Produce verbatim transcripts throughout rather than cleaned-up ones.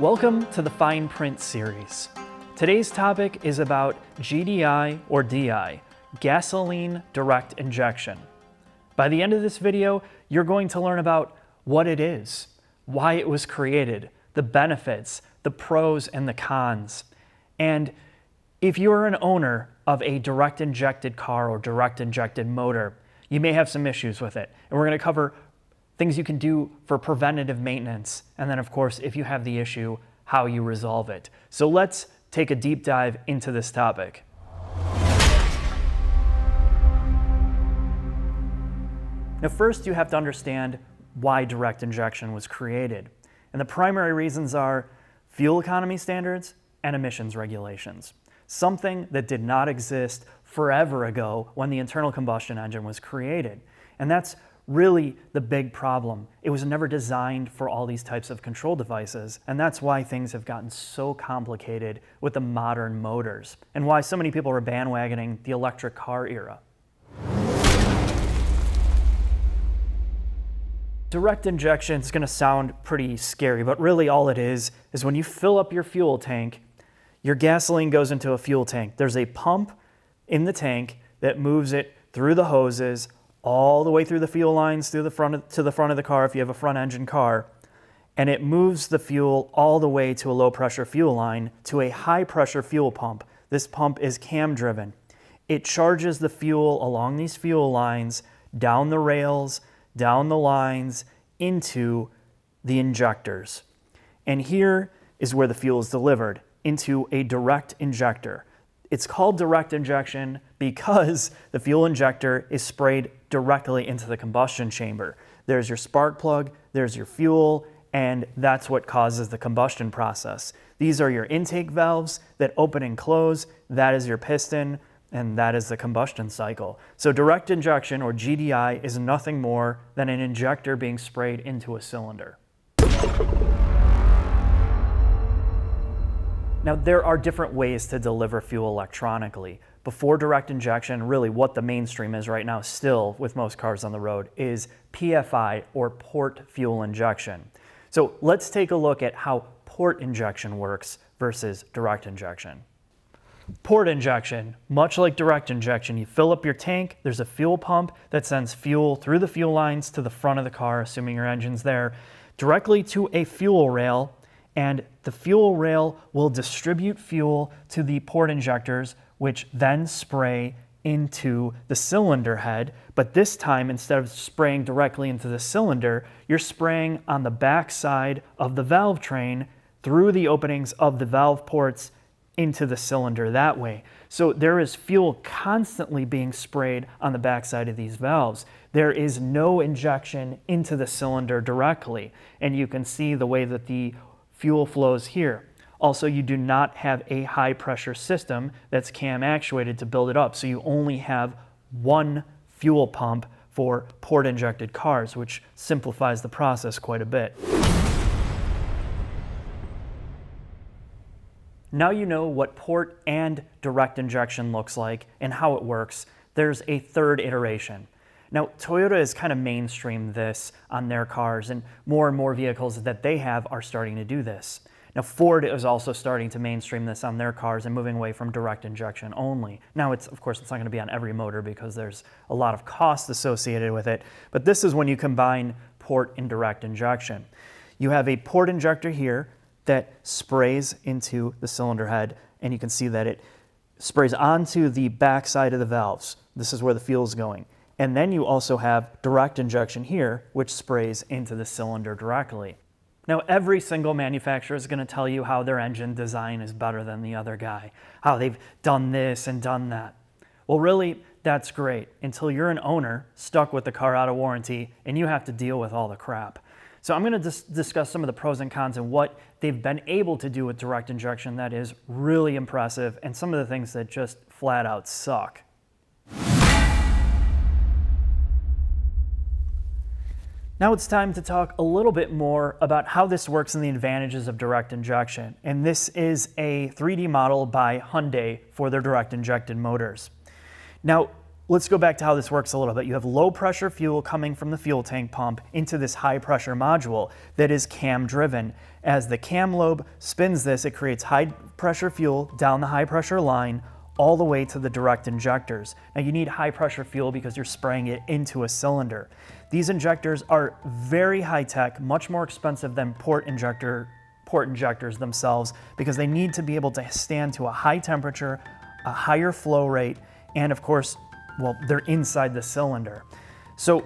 Welcome to the Fine Print series. Today's topic is about G D I or D I, gasoline direct injection. By the end of this video, you're going to learn about what it is, why it was created, the benefits, the pros and the cons. And if you're an owner of a direct injected car or direct injected motor, you may have some issues with it. And we're going to cover things you can do for preventative maintenance. And then of course, if you have the issue, how you resolve it. So let's take a deep dive into this topic. Now, first you have to understand why direct injection was created. And the primary reasons are fuel economy standards and emissions regulations, something that did not exist forever ago when the internal combustion engine was created. And that's really the big problem. It was never designed for all these types of control devices, and that's why things have gotten so complicated with the modern motors and why so many people are bandwagoning the electric car era. Direct injection is going to sound pretty scary, but really all it is is when you fill up your fuel tank, your gasoline goes into a fuel tank. There's a pump in the tank that moves it through the hoses, all the way through the fuel lines, through the front of, to the front of the car if you have a front engine car, and it moves the fuel all the way to a low pressure fuel line to a high pressure fuel pump. This pump is cam driven. It charges the fuel along these fuel lines, down the rails, down the lines into the injectors. And here is where the fuel is delivered, into a direct injector. It's called direct injection because the fuel injector is sprayed directly into the combustion chamber. There's your spark plug, there's your fuel, and that's what causes the combustion process. These are your intake valves that open and close. That is your piston, and that is the combustion cycle. So direct injection, or G D I, is nothing more than an injector being sprayed into a cylinder. Now, there are different ways to deliver fuel electronically. Before direct injection, really what the mainstream is right now still with most cars on the road is P F I, or port fuel injection. So let's take a look at how port injection works versus direct injection. Port injection, much like direct injection, you fill up your tank, there's a fuel pump that sends fuel through the fuel lines to the front of the car, assuming your engine's there, directly to a fuel rail, and the fuel rail will distribute fuel to the port injectors, which then spray into the cylinder head. But this time, instead of spraying directly into the cylinder, you're spraying on the back side of the valve train through the openings of the valve ports into the cylinder that way. So there is fuel constantly being sprayed on the backside of these valves. There is no injection into the cylinder directly. And you can see the way that the fuel flows here. Also, you do not have a high pressure system that's cam actuated to build it up. So you only have one fuel pump for port injected cars, which simplifies the process quite a bit. Now you know what port and direct injection looks like and how it works. There's a third iteration. Now, Toyota has kind of mainstreamed this on their cars, and more and more vehicles that they have are starting to do this. Now, Ford is also starting to mainstream this on their cars and moving away from direct injection only. Now, it's, of course, it's not going to be on every motor because there's a lot of cost associated with it, but this is when you combine port and direct injection. You have a port injector here that sprays into the cylinder head, and you can see that it sprays onto the back side of the valves. This is where the fuel is going. And then you also have direct injection here, which sprays into the cylinder directly. Now, every single manufacturer is going to tell you how their engine design is better than the other guy, how they've done this and done that. Well, really, that's great until you're an owner stuck with the car out of warranty and you have to deal with all the crap. So I'm going to dis discuss some of the pros and cons and what they've been able to do with direct injection that is really impressive, and some of the things that just flat out suck. Now it's time to talk a little bit more about how this works and the advantages of direct injection. And this is a three D model by Hyundai for their direct injected motors. Now, Let's go back to how this works a little bit. You have low pressure fuel coming from the fuel tank pump into this high pressure module that is cam driven. As the cam lobe spins this, it creates high pressure fuel down the high pressure line all the way to the direct injectors. Now you need high pressure fuel because you're spraying it into a cylinder. These injectors are very high tech, much more expensive than port injector, port injectors themselves, because they need to be able to stand to a high temperature, a higher flow rate, and of course, well, they're inside the cylinder. So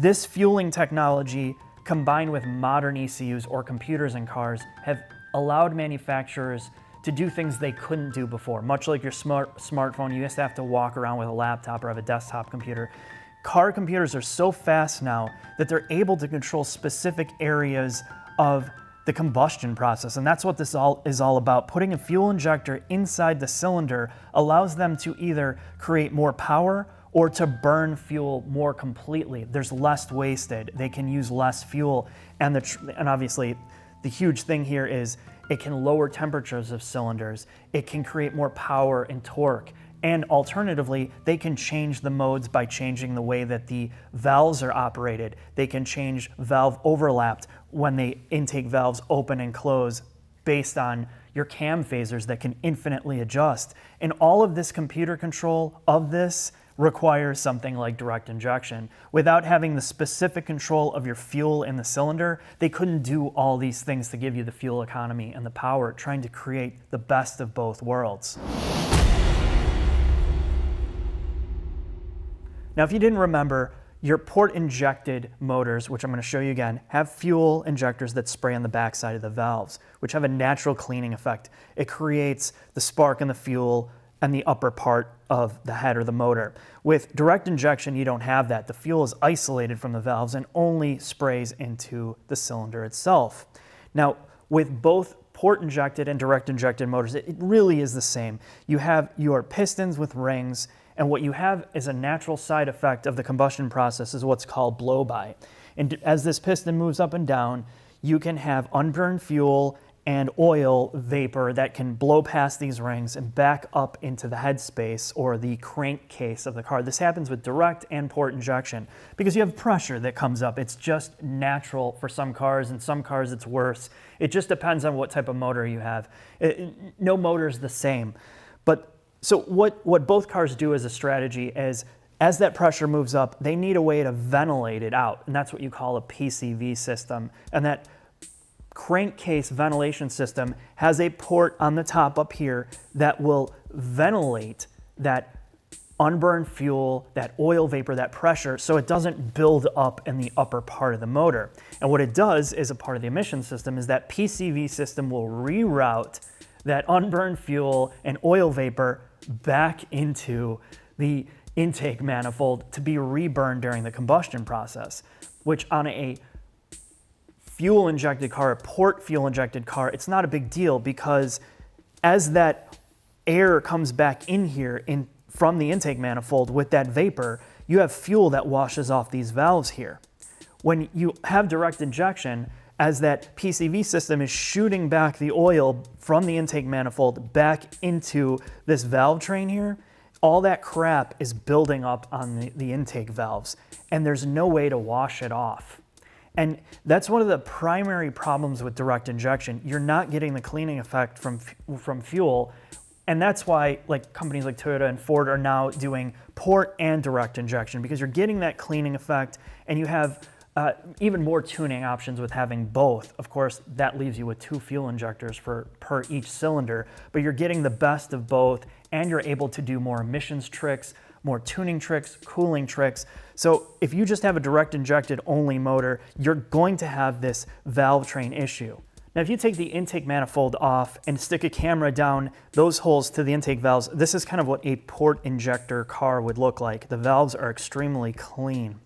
this fueling technology combined with modern E C Us or computers in cars have allowed manufacturers to do things they couldn't do before. Much like your smart smartphone, you used to have to walk around with a laptop or have a desktop computer. Car computers are so fast now that they're able to control specific areas of the combustion process, and that's what this all is all about. Putting a fuel injector inside the cylinder allows them to either create more power or to burn fuel more completely. There's less wasted. They can use less fuel, and the tr and obviously the huge thing here is it can lower temperatures of cylinders. It can create more power and torque. And alternatively, they can change the modes by changing the way that the valves are operated. They can change valve overlapped when the intake valves open and close based on your cam phasers that can infinitely adjust. And all of this computer control of this requires something like direct injection. Without having the specific control of your fuel in the cylinder, they couldn't do all these things to give you the fuel economy and the power, trying to create the best of both worlds. Now, if you didn't remember, your port injected motors, which I'm going to show you again, have fuel injectors that spray on the backside of the valves, which have a natural cleaning effect. It creates the spark in the fuel and the upper part of the head or the motor. With direct injection, you don't have that. The fuel is isolated from the valves and only sprays into the cylinder itself. Now, with both port injected and direct injected motors, it really is the same. You have your pistons with rings, and what you have is a natural side effect of the combustion process is what's called blow-by. And as this piston moves up and down, you can have unburned fuel and oil vapor that can blow past these rings and back up into the headspace or the crankcase of the car. This happens with direct and port injection because you have pressure that comes up. It's just natural for some cars, and some cars it's worse. It just depends on what type of motor you have. It, no motor is the same. But so what, what both cars do as a strategy is, as that pressure moves up, they need a way to ventilate it out, and that's what you call a P C V system. And that crankcase ventilation system has a port on the top up here that will ventilate that unburned fuel, that oil vapor, that pressure, so it doesn't build up in the upper part of the motor. And what it does as a part of the emission system is that P C V system will reroute that unburned fuel and oil vapor back into the intake manifold to be reburned during the combustion process, which on a fuel injected car, a port fuel injected car, it's not a big deal because as that air comes back in here in, from the intake manifold with that vapor, you have fuel that washes off these valves here. When you have direct injection, as that P C V system is shooting back the oil from the intake manifold back into this valve train here, all that crap is building up on the, the intake valves, and there's no way to wash it off. And that's one of the primary problems with direct injection. You're not getting the cleaning effect from, from fuel. And that's why like companies like Toyota and Ford are now doing port and direct injection, because you're getting that cleaning effect and you have uh, even more tuning options with having both. Of course, that leaves you with two fuel injectors for, per each cylinder, but you're getting the best of both and you're able to do more emissions tricks, more tuning tricks, cooling tricks. So if you just have a direct injected only motor, you're going to have this valve train issue. Now, if you take the intake manifold off and stick a camera down those holes to the intake valves, this is kind of what a port injector car would look like. The valves are extremely clean,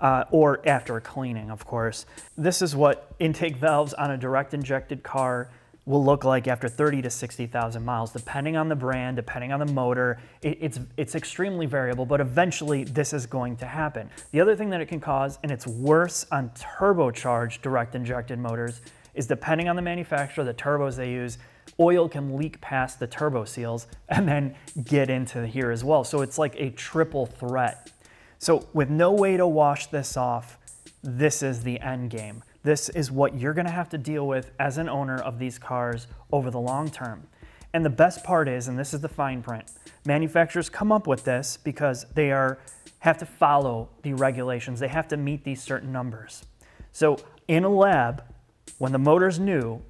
uh, or after cleaning, of course. This is what intake valves on a direct injected car will look like after thirty to sixty thousand miles, depending on the brand, depending on the motor. It, it's, it's extremely variable, but eventually this is going to happen. The other thing that it can cause, and it's worse on turbocharged direct injected motors, is depending on the manufacturer, the turbos they use, oil can leak past the turbo seals and then get into here as well. So it's like a triple threat. So with no way to wash this off, this is the end game. This is what you're gonna have to deal with as an owner of these cars over the long term. And the best part is, and this is the fine print, manufacturers come up with this because they are have to follow the regulations. They have to meet these certain numbers. So in a lab, when the motor's new,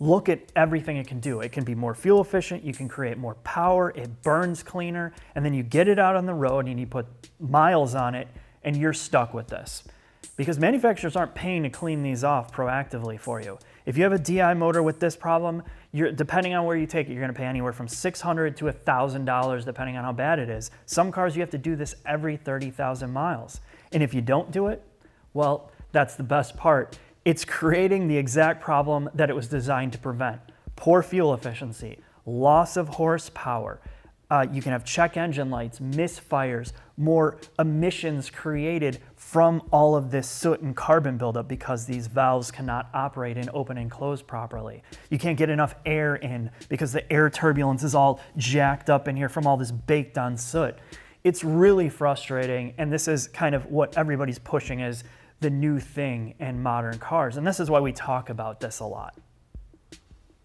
look at everything it can do. It can be more fuel efficient, you can create more power, it burns cleaner, and then you get it out on the road and you put miles on it and you're stuck with this. Because manufacturers aren't paying to clean these off proactively for you. If you have a D I motor with this problem, you're, depending on where you take it, you're gonna pay anywhere from six hundred dollars to one thousand dollars depending on how bad it is. Some cars you have to do this every thirty thousand miles. And if you don't do it, well, that's the best part. It's creating the exact problem that it was designed to prevent. Poor fuel efficiency, loss of horsepower. Uh, you can have check engine lights, misfires, more emissions created from all of this soot and carbon buildup because these valves cannot operate and open and close properly. You can't get enough air in because the air turbulence is all jacked up in here from all this baked on soot. It's really frustrating, and this is kind of what everybody's pushing as the new thing in modern cars, and this is why we talk about this a lot.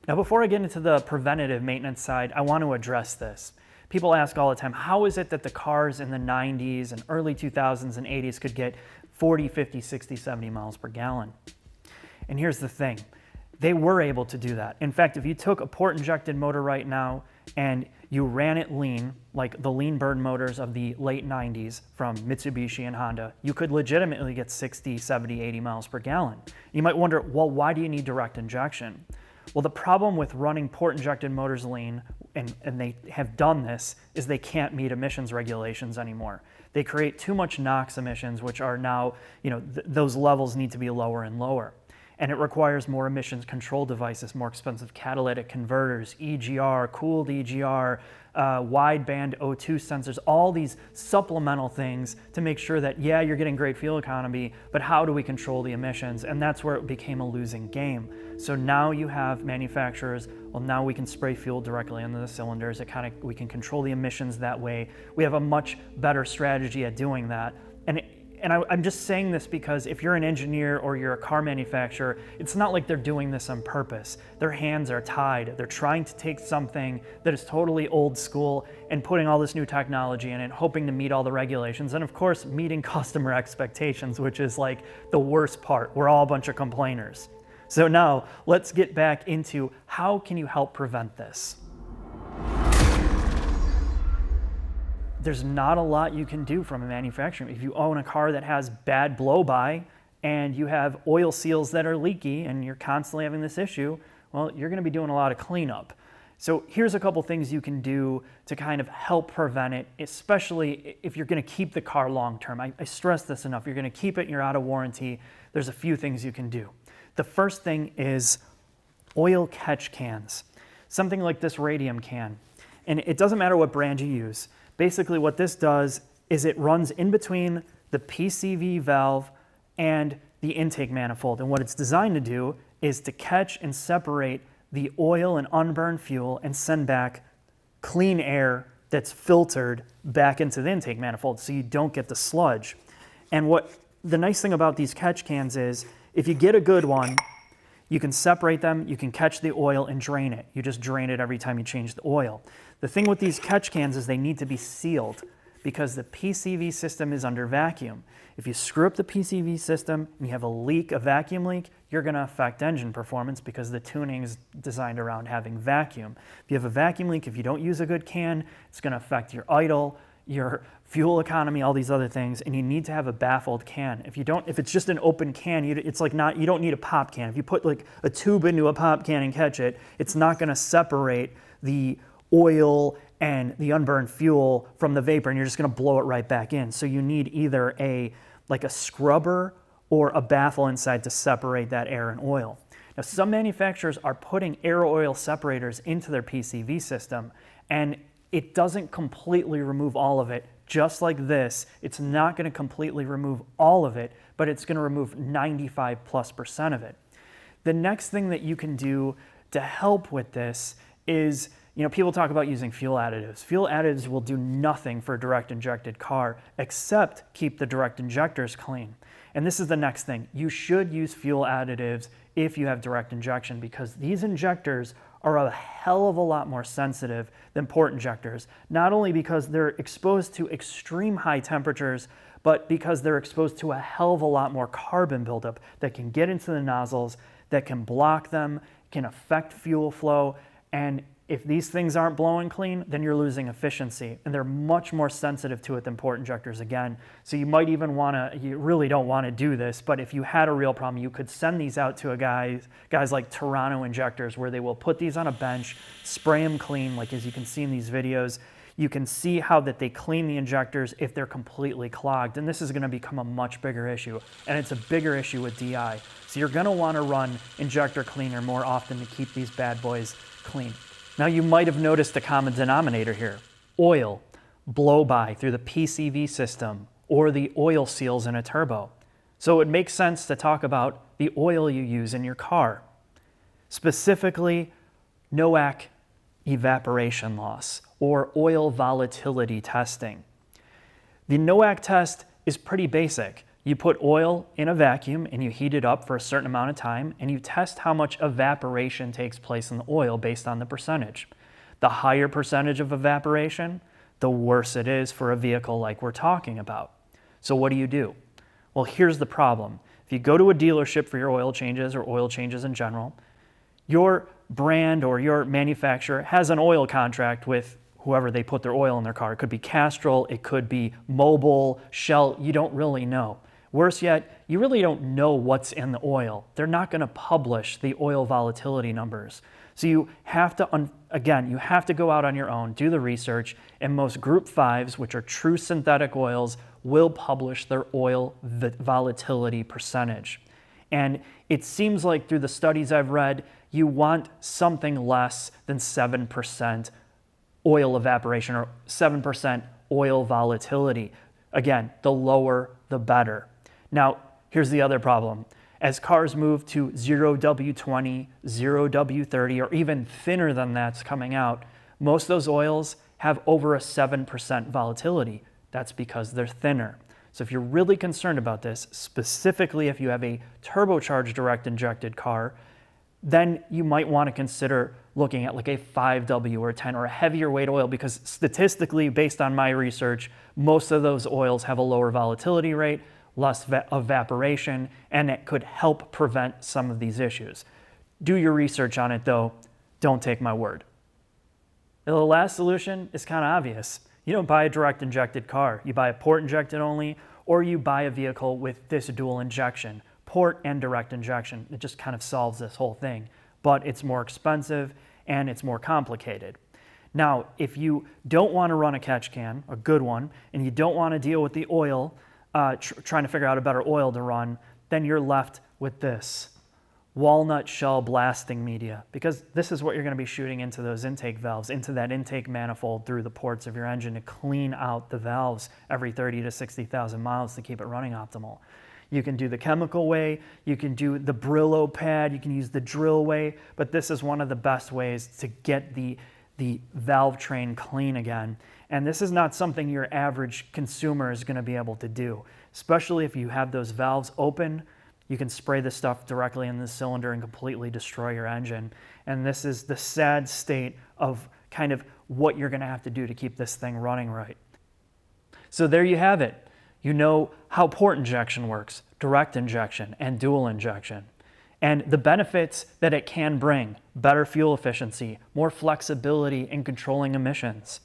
Now, before I get into the preventative maintenance side, I want to address this. People ask all the time, how is it that the cars in the nineties and early two thousands and eighties could get forty, fifty, sixty, seventy miles per gallon? And here's the thing, they were able to do that. In fact, if you took a port injected motor right now and you ran it lean, like the lean burn motors of the late nineties from Mitsubishi and Honda, you could legitimately get sixty, seventy, eighty miles per gallon. You might wonder, well, why do you need direct injection? Well, the problem with running port injected motors lean, and, and they have done this, is they can't meet emissions regulations anymore. They create too much NOx emissions, which are now, you know, th those levels need to be lower and lower. And it requires more emissions control devices, more expensive catalytic converters, E G R, cooled E G R, uh, wideband O two sensors, all these supplemental things to make sure that, yeah, you're getting great fuel economy, but how do we control the emissions? And that's where it became a losing game. So now you have manufacturers, well, now we can spray fuel directly into the cylinders. It kind of, we can control the emissions that way. We have a much better strategy at doing that. And it, And I, I'm just saying this because if you're an engineer or you're a car manufacturer, it's not like they're doing this on purpose. Their hands are tied. They're trying to take something that is totally old school and putting all this new technology in it, hoping to meet all the regulations. And of course, meeting customer expectations, which is like the worst part. We're all a bunch of complainers. So now let's get back into how can you help prevent this? There's not a lot you can do from a manufacturer. If you own a car that has bad blow-by and you have oil seals that are leaky and you're constantly having this issue, well, you're gonna be doing a lot of cleanup. So here's a couple things you can do to kind of help prevent it, especially if you're gonna keep the car long-term. I, I stress this enough. You're gonna keep it and you're out of warranty. There's a few things you can do. The first thing is oil catch cans. Something like this Radium can. And it doesn't matter what brand you use. Basically what this does is it runs in between the P C V valve and the intake manifold. And what it's designed to do is to catch and separate the oil and unburned fuel and send back clean air that's filtered back into the intake manifold so you don't get the sludge. And what the nice thing about these catch cans is if you get a good one, you can separate them, you can catch the oil and drain it. You just drain it every time you change the oil. The thing with these catch cans is they need to be sealed because the P C V system is under vacuum. If you screw up the P C V system and you have a leak, a vacuum leak, you're gonna affect engine performance because the tuning is designed around having vacuum. If you have a vacuum leak, if you don't use a good can, it's gonna affect your idle, your fuel economy, all these other things, and you need to have a baffled can. If you don't, if it's just an open can, you, it's like not, you don't need a pop can. If you put like a tube into a pop can and catch it, it's not gonna separate the oil and the unburned fuel from the vapor, and you're just gonna blow it right back in. So you need either a, like a scrubber or a baffle inside to separate that air and oil. Now, some manufacturers are putting air oil separators into their P C V system, and it doesn't completely remove all of it. Just like this, it's not gonna completely remove all of it, but it's gonna remove ninety-five plus percent of it. The next thing that you can do to help with this is, you know, people talk about using fuel additives. Fuel additives will do nothing for a direct injected car except keep the direct injectors clean. And this is the next thing. You should use fuel additives if you have direct injection, because these injectors are a hell of a lot more sensitive than port injectors, not only because they're exposed to extreme high temperatures, but because they're exposed to a hell of a lot more carbon buildup that can get into the nozzles, that can block them, can affect fuel flow. And if these things aren't blowing clean, then you're losing efficiency, and they're much more sensitive to it than port injectors again. So you might even wanna, you really don't wanna do this, but if you had a real problem, you could send these out to a guy, guys like Toronto Injectors, where they will put these on a bench, spray them clean, like as you can see in these videos. You can see how that they clean the injectors if they're completely clogged, and this is gonna become a much bigger issue, and it's a bigger issue with D I. So you're gonna wanna run injector cleaner more often to keep these bad boys clean. Now, you might have noticed the common denominator here: oil, blow-by through the P C V system, or the oil seals in a turbo. So it makes sense to talk about the oil you use in your car, specifically NOACK evaporation loss, or oil volatility testing. The NOACK test is pretty basic. You put oil in a vacuum and you heat it up for a certain amount of time, and you test how much evaporation takes place in the oil based on the percentage. The higher percentage of evaporation, the worse it is for a vehicle like we're talking about. So what do you do? Well, here's the problem. If you go to a dealership for your oil changes, or oil changes in general, your brand or your manufacturer has an oil contract with whoever they put their oil in their car. It could be Castrol, it could be Mobil, Shell, you don't really know. Worse yet, you really don't know what's in the oil. They're not gonna publish the oil volatility numbers. So you have to, again, you have to go out on your own, do the research, and most group fives, which are true synthetic oils, will publish their oil volatility percentage. And it seems like through the studies I've read, you want something less than seven percent oil evaporation, or seven percent oil volatility. Again, the lower, the better. Now, here's the other problem. As cars move to zero W twenty, zero W thirty, or even thinner than that's coming out, most of those oils have over a seven percent volatility. That's because they're thinner. So if you're really concerned about this, specifically if you have a turbocharged direct injected car, then you might want to consider looking at like a five W or a ten or a heavier weight oil, because statistically, based on my research, most of those oils have a lower volatility rate, less evaporation, and it could help prevent some of these issues. Do your research on it though, don't take my word. Now, the last solution is kind of obvious. You don't buy a direct injected car, you buy a port injected only, or you buy a vehicle with this dual injection, port and direct injection. It just kind of solves this whole thing, but it's more expensive and it's more complicated. Now, if you don't want to run a catch can, a good one, and you don't want to deal with the oil, uh, tr trying to figure out a better oil to run, then you're left with this walnut shell blasting media, because this is what you're going to be shooting into those intake valves, into that intake manifold through the ports of your engine to clean out the valves every thirty to sixty thousand miles to keep it running optimal. You can do the chemical way, you can do the Brillo pad, you can use the drill way, but this is one of the best ways to get the, the valve train clean again. And this is not something your average consumer is gonna be able to do, especially if you have those valves open. You can spray this stuff directly in the cylinder and completely destroy your engine. And this is the sad state of kind of what you're gonna have to do to keep this thing running right. So there you have it. You know how port injection works, direct injection, and dual injection, and the benefits that it can bring: better fuel efficiency, more flexibility in controlling emissions.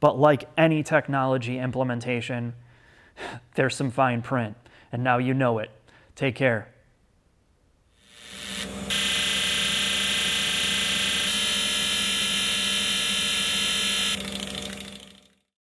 But like any technology implementation, there's some fine print, and now you know it. Take care.